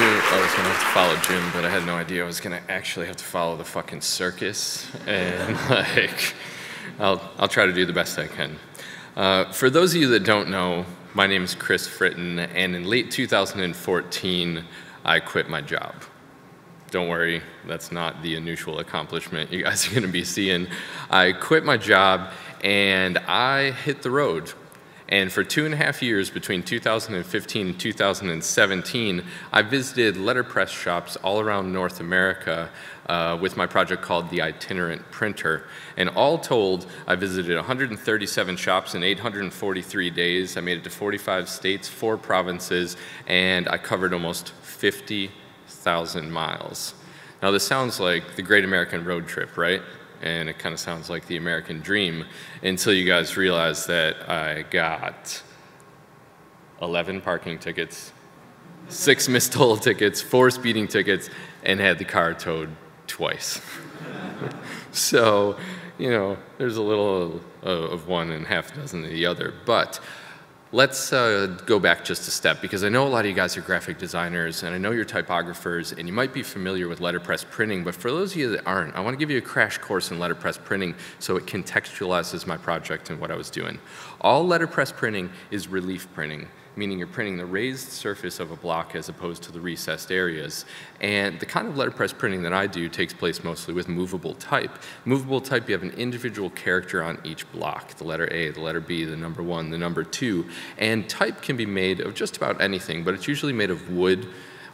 knew I was going to have to follow Jim, but I had no idea I was going to actually have to follow the fucking circus. And like, I'll try to do the best I can. For those of you that don't know, my name is Chris Fritton, and in late 2014, I quit my job. Don't worry, that's not the unusual accomplishment you guys are going to be seeing. I quit my job, and I hit the road. And for 2.5 years, between 2015 and 2017, I visited letterpress shops all around North America with my project called the Itinerant Printer. And all told, I visited 137 shops in 843 days. I made it to 45 states, 4 provinces, and I covered almost 50,000 miles. Now, this sounds like the Great American Road Trip, right? And it kind of sounds like the American dream until you guys realize that I got 11 parking tickets, 6 missed toll tickets, 4 speeding tickets, and had the car towed twice. So, you know, there's a little of one and half a dozen of the other. But let's go back just a step, because I know a lot of you guys are graphic designers, and I know you're typographers, and you might be familiar with letterpress printing, but for those of you that aren't, I want to give you a crash course in letterpress printing so it contextualizes my project and what I was doing. All letterpress printing is relief printing, meaning you're printing the raised surface of a block as opposed to the recessed areas. And the kind of letterpress printing that I do takes place mostly with movable type. Movable type, you have an individual character on each block, the letter A, the letter B, the number 1, the number 2. And type can be made of just about anything, but it's usually made of wood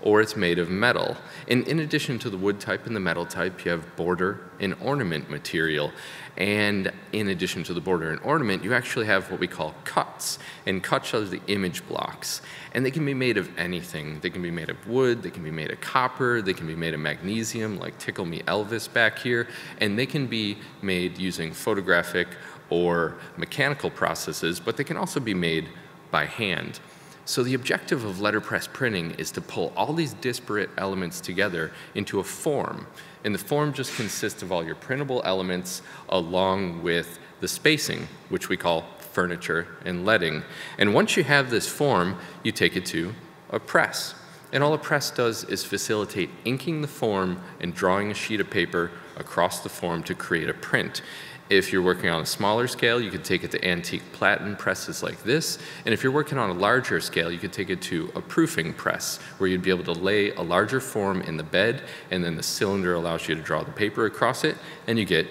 or it's made of metal. And in addition to the wood type and the metal type, you have border and ornament material. And in addition to the border and ornament, you actually have what we call cuts. And cuts are the image blocks. And they can be made of anything. They can be made of wood, they can be made of copper, they can be made of magnesium, like Tickle Me Elvis back here. And they can be made using photographic or mechanical processes, but they can also be made by hand. So the objective of letterpress printing is to pull all these disparate elements together into a form. And the form just consists of all your printable elements along with the spacing, which we call furniture and leading. And once you have this form, you take it to a press. And all a press does is facilitate inking the form and drawing a sheet of paper across the form to create a print. If you're working on a smaller scale, you could take it to antique platen presses like this. And if you're working on a larger scale, you could take it to a proofing press, where you'd be able to lay a larger form in the bed, and then the cylinder allows you to draw the paper across it, and you get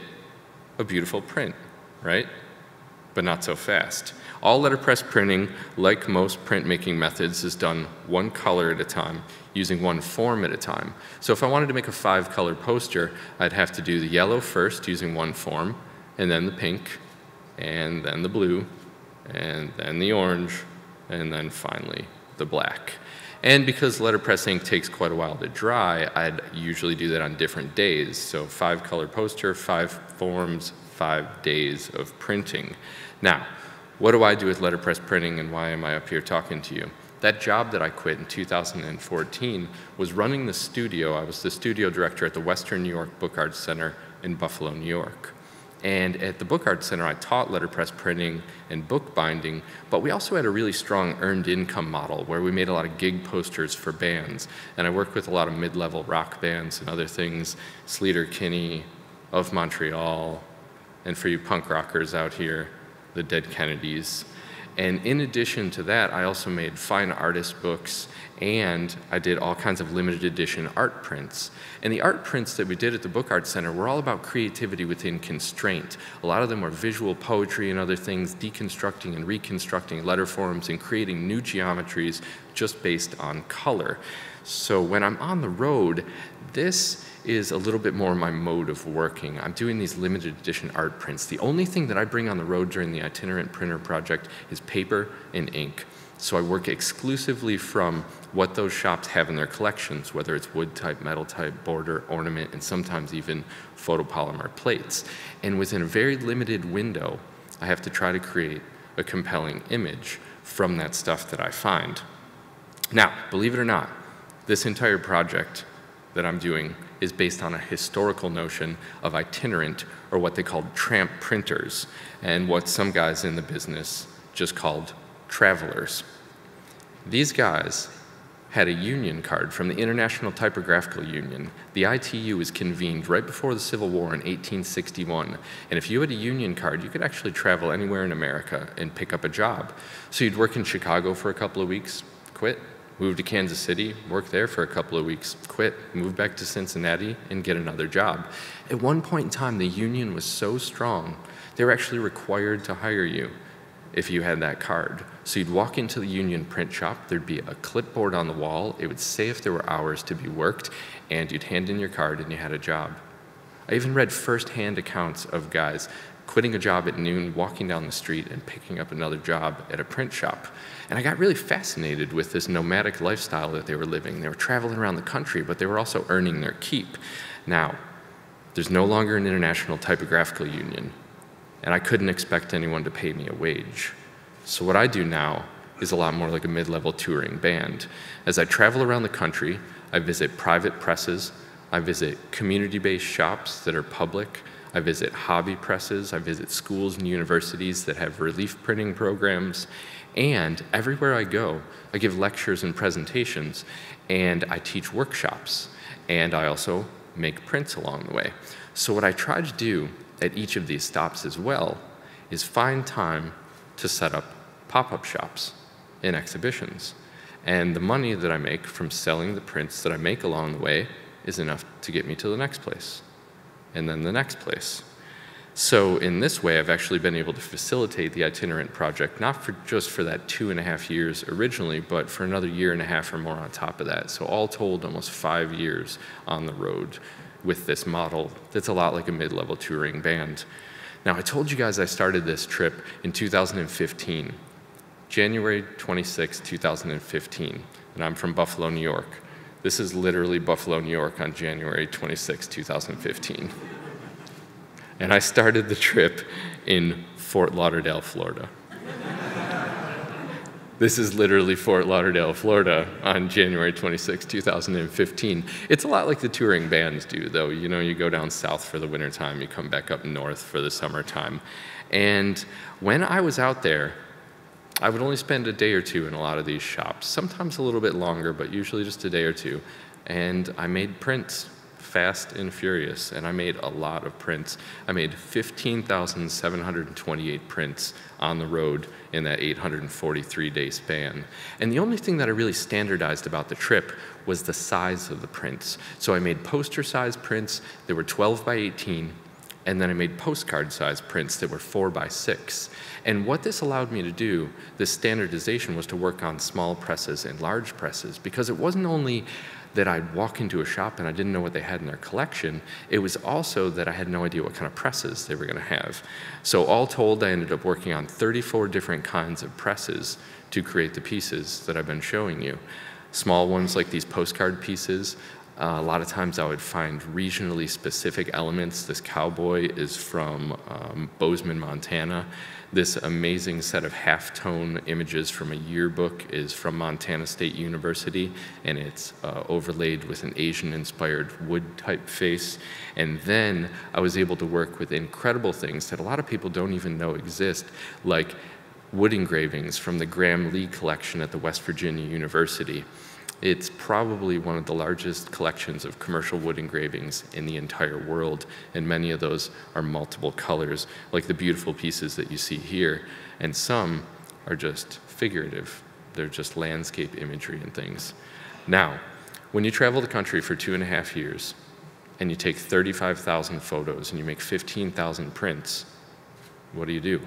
a beautiful print, right? But not so fast. All letterpress printing, like most printmaking methods, is done one color at a time, using one form at a time. So if I wanted to make a 5-color poster, I'd have to do the yellow first using one form, and then the pink, and then the blue, and then the orange, and then finally the black. And because letterpress ink takes quite a while to dry, I'd usually do that on different days. So 5-color poster, 5 forms, 5 days of printing. Now, what do I do with letterpress printing, and why am I up here talking to you? That job that I quit in 2014 was running the studio. I was the studio director at the Western New York Book Arts Center in Buffalo, New York. And at the Book Arts Center, I taught letterpress printing and bookbinding, but we also had a really strong earned income model where we made a lot of gig posters for bands. And I worked with a lot of mid-level rock bands and other things, Sleater-Kinney, of Montreal, and for you punk rockers out here, the Dead Kennedys. And in addition to that, I also made fine artist books, and I did all kinds of limited edition art prints. And the art prints that we did at the Book Arts Center were all about creativity within constraint. A lot of them were visual poetry and other things, deconstructing and reconstructing letter forms and creating new geometries just based on color. So when I'm on the road, this is a little bit more my mode of working. I'm doing these limited edition art prints. The only thing that I bring on the road during the Itinerant Printer project is paper and ink. So I work exclusively from what those shops have in their collections, whether it's wood type, metal type, border, ornament, and sometimes even photopolymer plates. And within a very limited window, I have to try to create a compelling image from that stuff that I find. Now, believe it or not, this entire project that I'm doing is based on a historical notion of itinerant, or what they called tramp printers, and what some guys in the business just called travelers. These guys had a union card from the International Typographical Union. The ITU was convened right before the Civil War in 1861, and if you had a union card, you could actually travel anywhere in America and pick up a job. So you'd work in Chicago for a couple of weeks, quit, move to Kansas City, work there for a couple of weeks, quit, move back to Cincinnati, and get another job. At one point in time, the union was so strong, they were actually required to hire you if you had that card. So you'd walk into the union print shop, there'd be a clipboard on the wall, it would say if there were hours to be worked, and you'd hand in your card and you had a job. I even read firsthand accounts of guys quitting a job at noon, walking down the street, and picking up another job at a print shop. And I got really fascinated with this nomadic lifestyle that they were living. They were traveling around the country, but they were also earning their keep. Now, there's no longer an International Typographical Union, and I couldn't expect anyone to pay me a wage. So what I do now is a lot more like a mid-level touring band. As I travel around the country, I visit private presses, I visit community-based shops that are public, I visit hobby presses, I visit schools and universities that have relief printing programs, and everywhere I go, I give lectures and presentations, and I teach workshops, and I also make prints along the way. So what I try to do at each of these stops as well is find time to set up pop-up shops and exhibitions. And the money that I make from selling the prints that I make along the way is enough to get me to the next place, and then the next place. So in this way, I've actually been able to facilitate the Itinerant project, not for just for that 2.5 years originally, but for another 1.5 years or more on top of that. So all told, almost 5 years on the road with this model that's a lot like a mid-level touring band. Now, I told you guys I started this trip in 2015, January 26, 2015, and I'm from Buffalo, New York. This is literally Buffalo, New York on January 26, 2015. And I started the trip in Fort Lauderdale, Florida. This is literally Fort Lauderdale, Florida on January 26, 2015. It's a lot like the touring bands do, though. You know, you go down south for the wintertime, you come back up north for the summertime. And when I was out there, I would only spend a day or two in a lot of these shops, sometimes a little bit longer, but usually just a day or two. And I made prints, fast and furious, and I made a lot of prints. I made 15,728 prints on the road in that 843-day span. And the only thing that I really standardized about the trip was the size of the prints. So I made poster-sized prints that were 12 by 18, and then I made postcard-sized prints that were 4 by 6. And what this allowed me to do, this standardization, was to work on small presses and large presses, because it wasn't only that I'd walk into a shop and I didn't know what they had in their collection, it was also that I had no idea what kind of presses they were gonna have. So all told, I ended up working on 34 different kinds of presses to create the pieces that I've been showing you. Small ones like these postcard pieces. A lot of times I would find regionally specific elements. This cowboy is from Bozeman, Montana. This amazing set of halftone images from a yearbook is from Montana State University, and it's overlaid with an Asian-inspired wood typeface. And then I was able to work with incredible things that a lot of people don't even know exist, like wood engravings from the Graham Lee collection at the West Virginia University. It's probably one of the largest collections of commercial wood engravings in the entire world, and many of those are multiple colors, like the beautiful pieces that you see here, and some are just figurative. They're just landscape imagery and things. Now, when you travel the country for 2.5 years, and you take 35,000 photos, and you make 15,000 prints, what do? You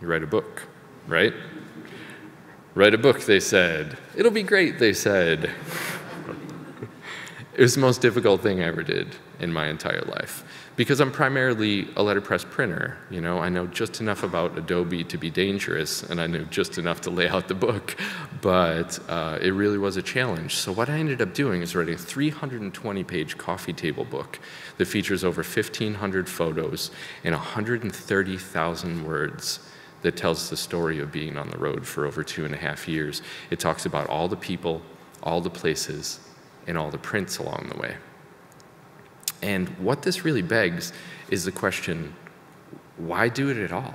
write a book, right? Write a book, they said. It'll be great, they said. It was the most difficult thing I ever did in my entire life, because I'm primarily a letterpress printer. You know, I know just enough about Adobe to be dangerous, and I knew just enough to lay out the book, but it really was a challenge. So what I ended up doing is writing a 320-page coffee table book that features over 1,500 photos and 130,000 words that tells the story of being on the road for over 2.5 years. It talks about all the people, all the places, and all the prints along the way. And what this really begs is the question, why do it at all?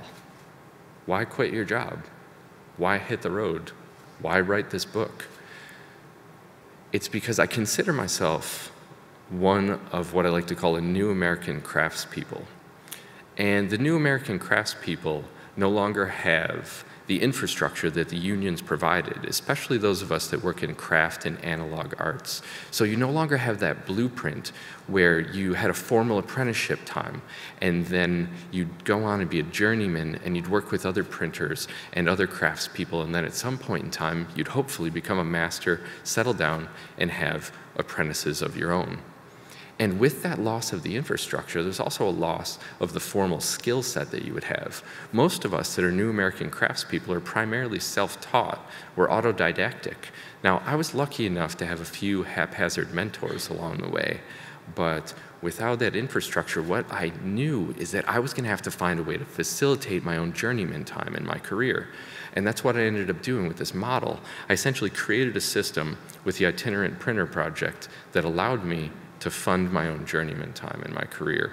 Why quit your job? Why hit the road? Why write this book? it's because I consider myself one of what I like to call a new American craftspeople. And the new American craftspeople no longer have the infrastructure that the unions provided, especially those of us that work in craft and analog arts. So you no longer have that blueprint where you had a formal apprenticeship time and then you'd go on and be a journeyman and you'd work with other printers and other craftspeople, and then at some point in time you'd hopefully become a master, settle down, and have apprentices of your own. And with that loss of the infrastructure, there's also a loss of the formal skill set that you would have. Most of us that are new American craftspeople are primarily self-taught. We're autodidactic. Now, I was lucky enough to have a few haphazard mentors along the way, but without that infrastructure, what I knew is that I was going to have to find a way to facilitate my own journeyman time in my career. And that's what I ended up doing with this model. I essentially created a system with the Itinerant Printer project that allowed me to fund my own journeyman time in my career.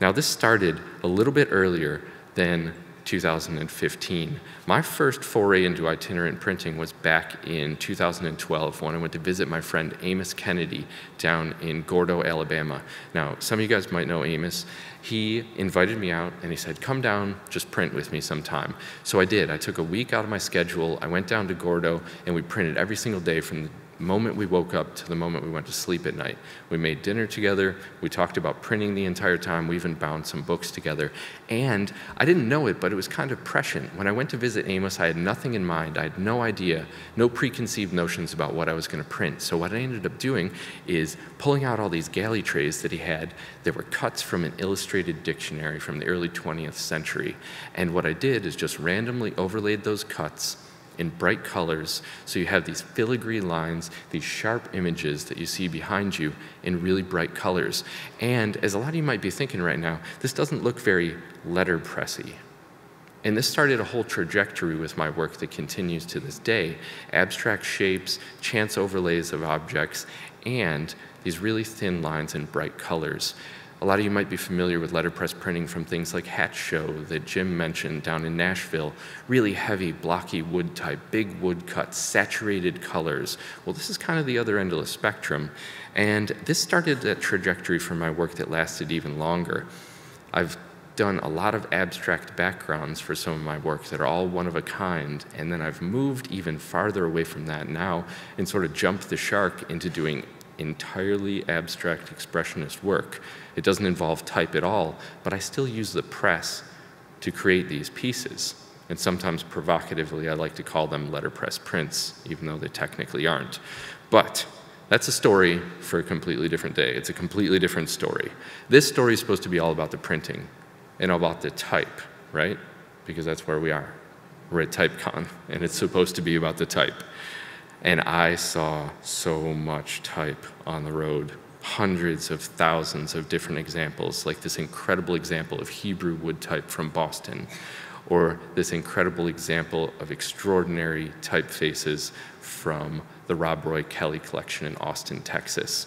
Now, this started a little bit earlier than 2015. My first foray into itinerant printing was back in 2012 when I went to visit my friend Amos Kennedy down in Gordo, Alabama. Now, some of you guys might know Amos. He invited me out and he said, come down, just print with me sometime. So I did. I took a week out of my schedule. I went down to Gordo and we printed every single day from the moment we woke up to the moment we went to sleep at night. We made dinner together, we talked about printing the entire time, we even bound some books together. And I didn't know it, but it was kind of prescient. When I went to visit Amos, I had nothing in mind, I had no idea, no preconceived notions about what I was going to print. So what I ended up doing is pulling out all these galley trays that he had. They were cuts from an illustrated dictionary from the early 20th century. And what I did is just randomly overlaid those cuts in bright colors, so you have these filigree lines, these sharp images that you see behind you in really bright colors. And as a lot of you might be thinking right now, this doesn't look very letterpressy. And this started a whole trajectory with my work that continues to this day. Abstract shapes, chance overlays of objects, and these really thin lines in bright colors. A lot of you might be familiar with letterpress printing from things like Hatch Show that Jim mentioned down in Nashville. Really heavy, blocky wood type, big wood cuts, saturated colors. Well, this is kind of the other end of the spectrum. And this started that trajectory for my work that lasted even longer. I've done a lot of abstract backgrounds for some of my work that are all one of a kind, and then I've moved even farther away from that now and sort of jumped the shark into doing entirely abstract expressionist work. It doesn't involve type at all, but I still use the press to create these pieces. And sometimes provocatively, I like to call them letterpress prints, even though they technically aren't. But that's a story for a completely different day. It's a completely different story. This story is supposed to be all about the printing and about the type, right? Because that's where we are. We're at TypeCon, and it's supposed to be about the type. And I saw so much type on the road. Hundreds of thousands of different examples, like this incredible example of Hebrew wood type from Boston, or this incredible example of extraordinary typefaces from the Rob Roy Kelly collection in Austin, Texas.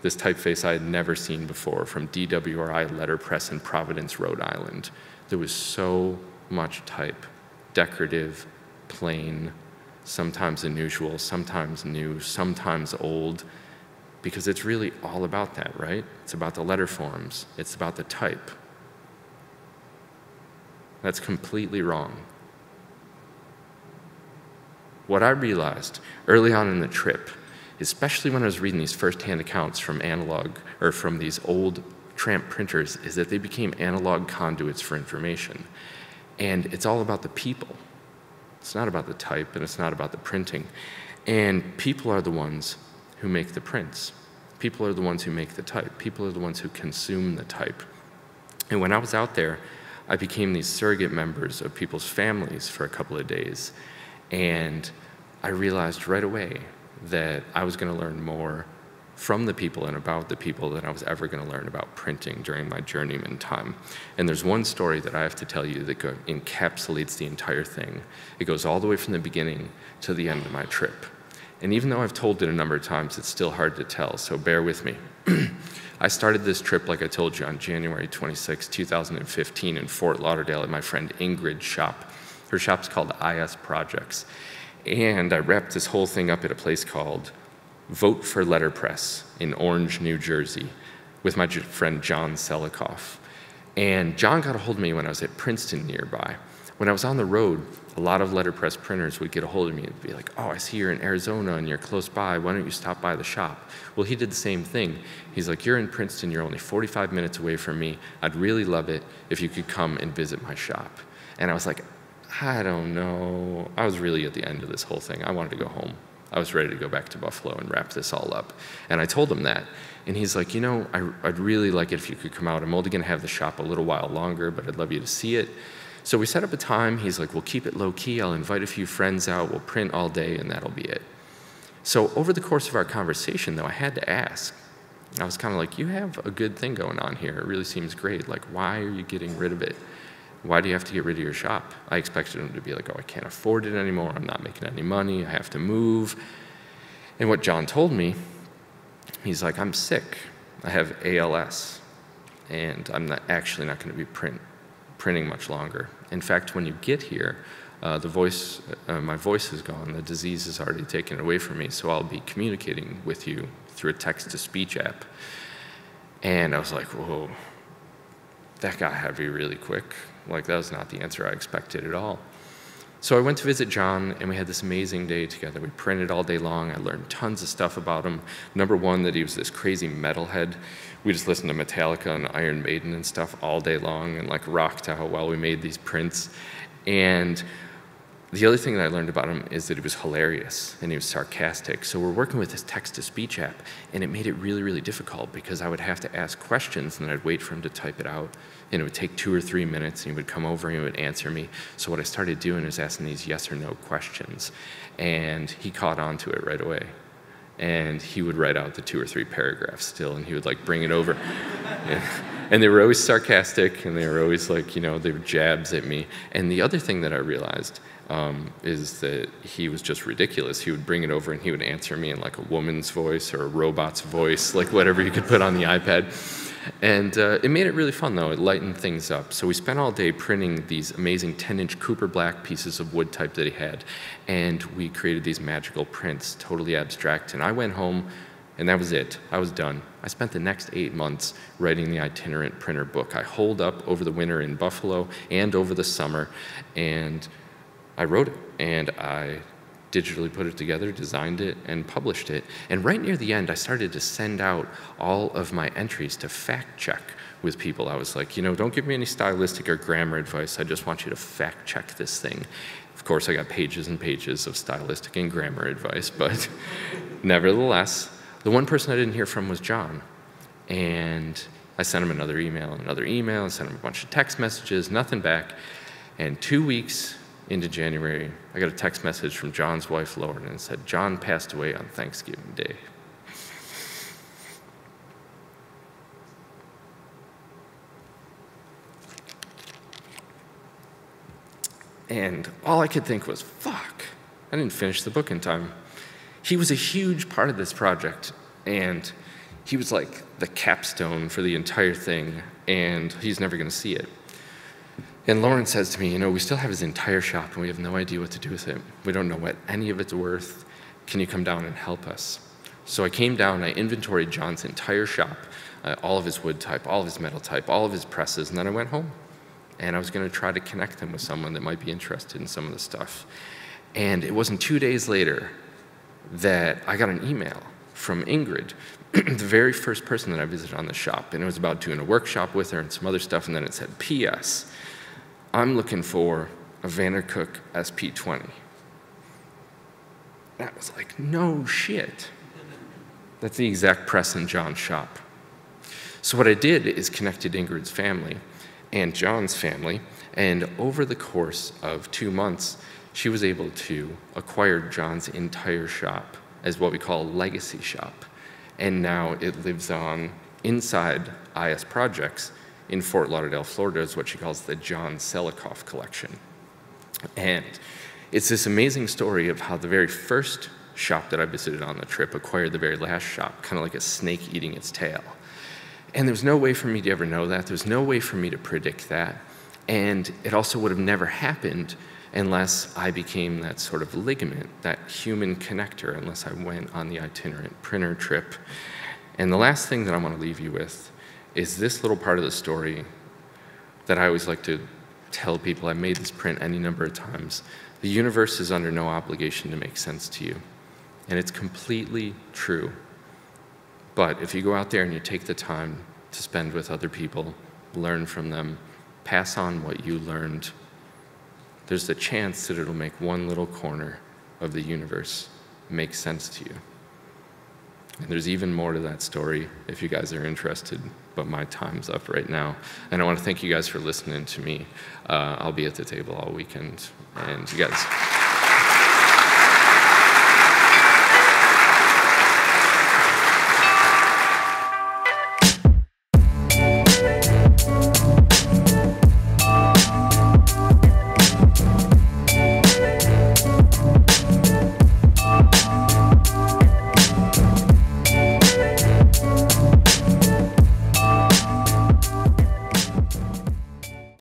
This typeface I had never seen before from DWRI Letterpress in Providence, Rhode Island. There was so much type, decorative, plain, sometimes unusual, sometimes new, sometimes old, because it's really all about that, right? It's about the letter forms. It's about the type. That's completely wrong. What I realized early on in the trip, especially when I was reading these firsthand accounts from analog, or from these old tramp printers, is that they became analog conduits for information. And it's all about the people. It's not about the type, and it's not about the printing. And people are the ones who make the prints. People are the ones who make the type. People are the ones who consume the type. And when I was out there, I became these surrogate members of people's families for a couple of days. And I realized right away that I was going to learn more from the people and about the people than I was ever going to learn about printing during my journeyman time. And there's one story that I have to tell you that encapsulates the entire thing. It goes all the way from the beginning to the end of my trip. And even though I've told it a number of times, it's still hard to tell, so bear with me. I started this trip, like I told you, on January 26, 2015 in Fort Lauderdale at my friend Ingrid's shop. Her shop's called IS Projects. And I wrapped this whole thing up at a place called Vote for Letterpress in Orange, New Jersey with my friend John Selikoff. And John got a hold of me when I was at Princeton nearby. When I was on the road, a lot of letterpress printers would get a hold of me and be like, oh, I see you're in Arizona and you're close by. Why don't you stop by the shop? Well, he did the same thing. He's like, you're in Princeton. You're only 45 minutes away from me. I'd really love it if you could come and visit my shop. And I was like, I don't know. I was really at the end of this whole thing. I wanted to go home. I was ready to go back to Buffalo and wrap this all up. And I told him that. And he's like, you know, I'd really like it if you could come out. I'm only going to have the shop a little while longer, but I'd love you to see it. So we set up a time. He's like, we'll keep it low key. I'll invite a few friends out. We'll print all day, and that'll be it. So over the course of our conversation, though, I had to ask. I was kind of like, you have a good thing going on here. It really seems great. Like, why are you getting rid of it? Why do you have to get rid of your shop? I expected him to be like, oh, I can't afford it anymore. I'm not making any money. I have to move. And what John told me, he's like, I'm sick. I have ALS. And I'm actually not going to be printing much longer. In fact, when you get here, my voice is gone. The disease is already taken away from me. So I'll be communicating with you through a text-to-speech app. And I was like, whoa, that got heavy really quick. Like, that was not the answer I expected at all. So I went to visit John, and we had this amazing day together. We printed all day long. I learned tons of stuff about him. Number one, that he was this crazy metalhead. We just listened to Metallica and Iron Maiden and stuff all day long and like rocked out while we made these prints. And the other thing that I learned about him is that he was hilarious and he was sarcastic. So we're working with this text-to-speech app, and it made it really, really difficult because I would have to ask questions, and then I'd wait for him to type it out. And it would take 2 or 3 minutes, and he would come over and he would answer me. So what I started doing is asking these yes or no questions. And he caught on to it right away. And he would write out the 2 or 3 paragraphs still, and he would like bring it over. And they were always sarcastic, and they were always like, you know, they were jabs at me. And the other thing that I realized is that he was just ridiculous. He would bring it over and he would answer me in like a woman's voice or a robot's voice, like whatever you could put on the iPad. And it made it really fun, though. It lightened things up. So we spent all day printing these amazing 10-inch Cooper Black pieces of wood type that he had. And we created these magical prints, totally abstract. And I went home, and that was it. I was done. I spent the next 8 months writing the Itinerant Printer book. I holed up over the winter in Buffalo and over the summer. And I wrote it. And I digitally put it together, designed it, and published it. And right near the end, I started to send out all of my entries to fact check with people. I was like, you know, don't give me any stylistic or grammar advice. I just want you to fact check this thing. Of course, I got pages and pages of stylistic and grammar advice, but nevertheless, the one person I didn't hear from was John. And I sent him another email and another email, and sent him a bunch of text messages, nothing back. And 2 weeks into January, I got a text message from John's wife, Lauren, and said, John passed away on Thanksgiving Day. And all I could think was, fuck, I didn't finish the book in time. He was a huge part of this project, and he was like the capstone for the entire thing, and he's never gonna see it. And Lauren says to me, you know, we still have his entire shop, and we have no idea what to do with it. We don't know what any of it's worth. Can you come down and help us? So I came down, I inventoried John's entire shop, all of his wood type, all of his metal type, all of his presses, and then I went home. And I was going to try to connect him with someone that might be interested in some of the stuff. And it wasn't 2 days later that I got an email from Ingrid, the very first person that I visited on the shop. And it was about doing a workshop with her and some other stuff, and then it said, P.S. I'm looking for a Vandercook SP20. That was like, no shit. That's the exact press in John's shop. So what I did is connected Ingrid's family and John's family, and over the course of 2 months, she was able to acquire John's entire shop as what we call a legacy shop. And now it lives on inside IS Projects in Fort Lauderdale, Florida, is what she calls the John Selikoff collection. And it's this amazing story of how the very first shop that I visited on the trip acquired the very last shop, kind of like a snake eating its tail. And there was no way for me to ever know that. There was no way for me to predict that. And it also would have never happened unless I became that sort of ligament, that human connector, unless I went on the itinerant printer trip. And the last thing that I want to leave you with is this little part of the story that I always like to tell people. I made this print any number of times. The universe is under no obligation to make sense to you. And it's completely true. But if you go out there and you take the time to spend with other people, learn from them, pass on what you learned, there's the chance that it'll make one little corner of the universe make sense to you. And there's even more to that story if you guys are interested, but my time's up right now. And I want to thank you guys for listening to me. I'll be at the table all weekend, and you guys...